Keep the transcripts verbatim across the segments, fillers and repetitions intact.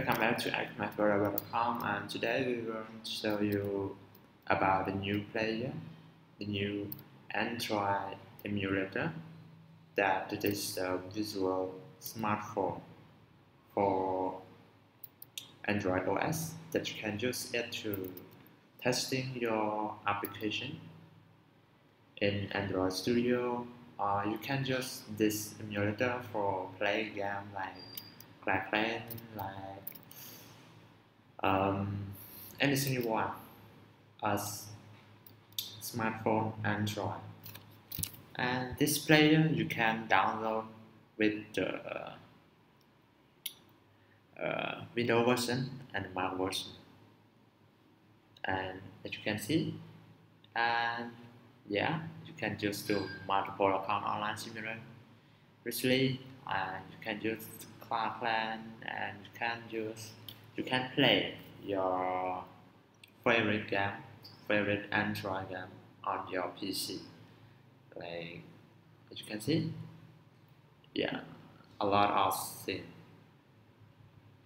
Welcome back to AgMyCorever dot com, and today we will show you about the new player, the new Android emulator that is a visual smartphone for Android O S that you can use it to testing your application in Android Studio, or you can use this emulator for playing games like like plan, like um, anything you want as smartphone Android. And this player you can download with the uh, Windows version and Mac version, and as you can see, and yeah, you can just do multiple account online similar. Recently, and you can use plan, and you can use, you can play your favorite game, favorite Android game on your P C. Like as you can see, yeah, a lot of things.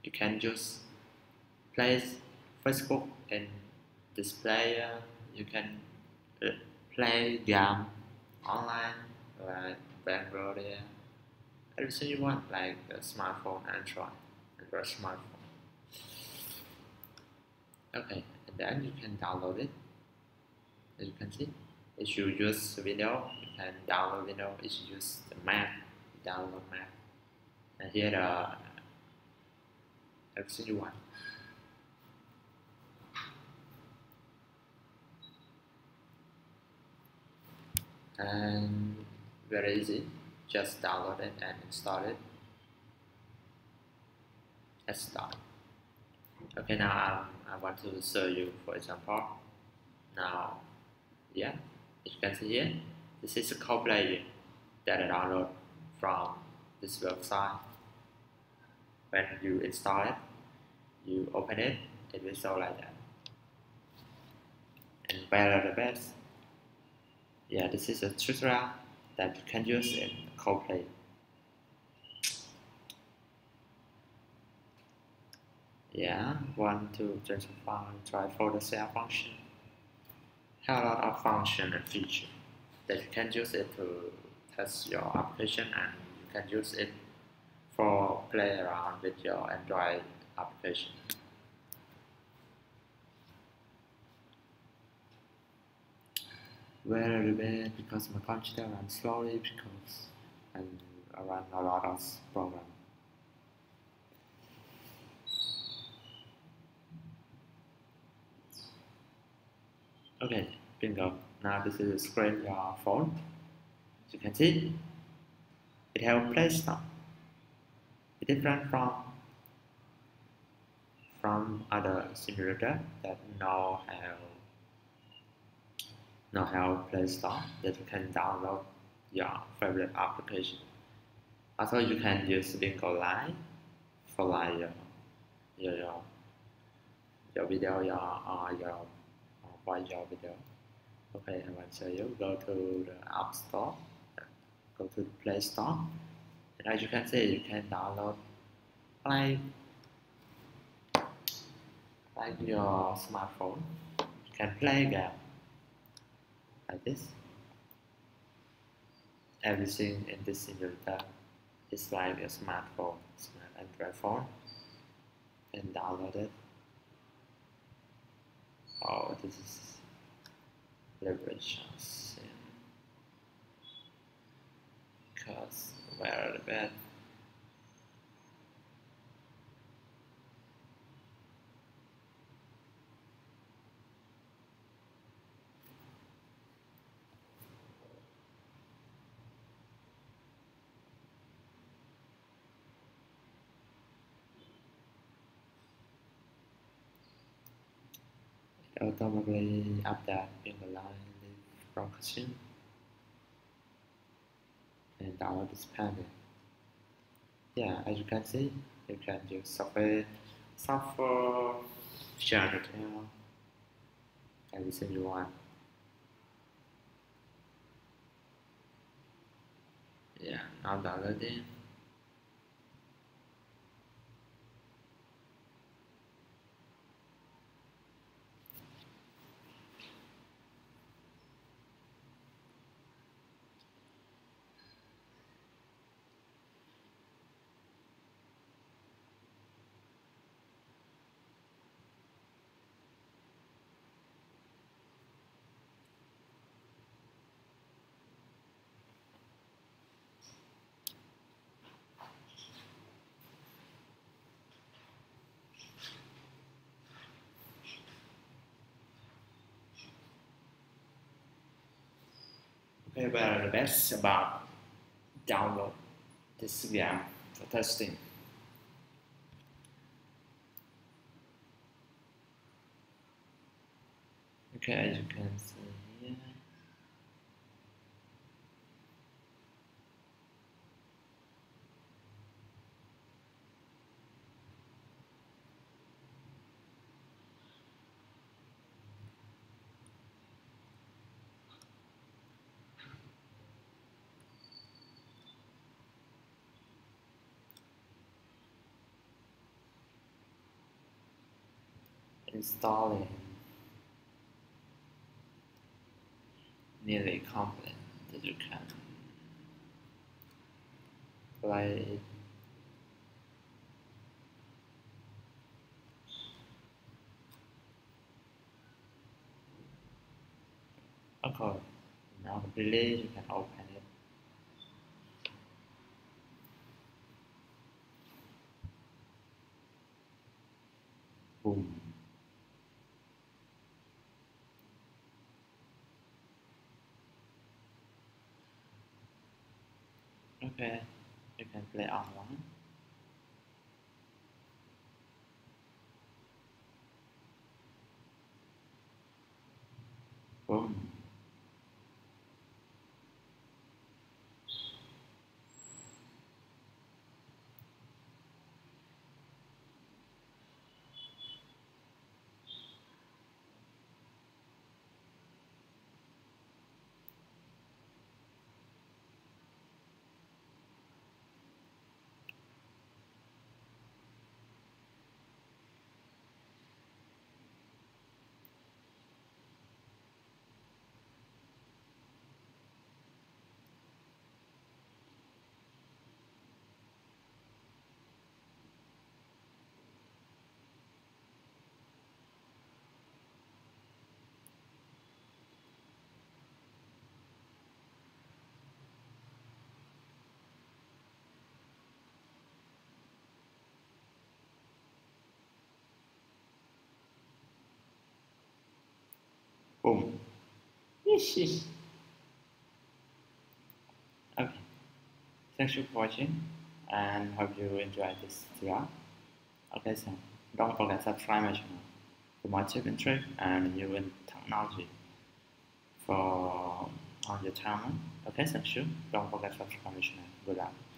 You can just play Facebook in this player. You can uh, play game online like Koplayer. Everything you want, like a smartphone, Android, Android smartphone. Okay, and then you can download it. As you can see, if you use Windows, you can download Windows. If you use the Mac, you download Mac. And here the uh, everything you want. And very easy. Just download it and install it. Let's start. Okay, now um, I want to show you, for example. Now, yeah, as you can see here, this is a Koplayer that I download from this website. When you install it, you open it, it will show like that. And where are the best? Yeah, this is a tutorial that you can use in Koplayer. Yeah, one, two, three, four, try for the share function. Have a lot of function and feature that you can use it to test your application, and you can use it for play around with your Android application. Very bad because my computer runs slowly because and I run a lot of program. Okay, bingo. Now this is the screen of your phone. As you can see, it has a Play Store. It is different from from other simulator that now have now have Play Store that you can download your favorite application. Also, you can use Bingo Live for like your your your, your video, your or uh, your or uh, your video. Okay, I will show you. Go to the App Store, go to the Play Store, and as you can see, you can download like like your smartphone. You can play game. Like this, everything in this simulator is like a smartphone, smart Android phone, and download it. Oh, this is leverage. Cause where are the bad? Automatically update in the line from consume and download this panel. Yeah, as you can see, you can use software, software, share the channel, everything you want. Yeah, now downloading. they were the best about download this V M for testing. Okay, as you can see here. Installing nearly complete, that you can play it. Okay, now completely you can open it. Boom. Okay, you can play online. Boom. Boom. Okay. Thanks for watching and hope you enjoyed this tutorial. Okay, so don't forget to subscribe my channel for more tips and tricks and new technology for on your time. Okay, so sure. Don't forget to subscribe my channel. Good luck.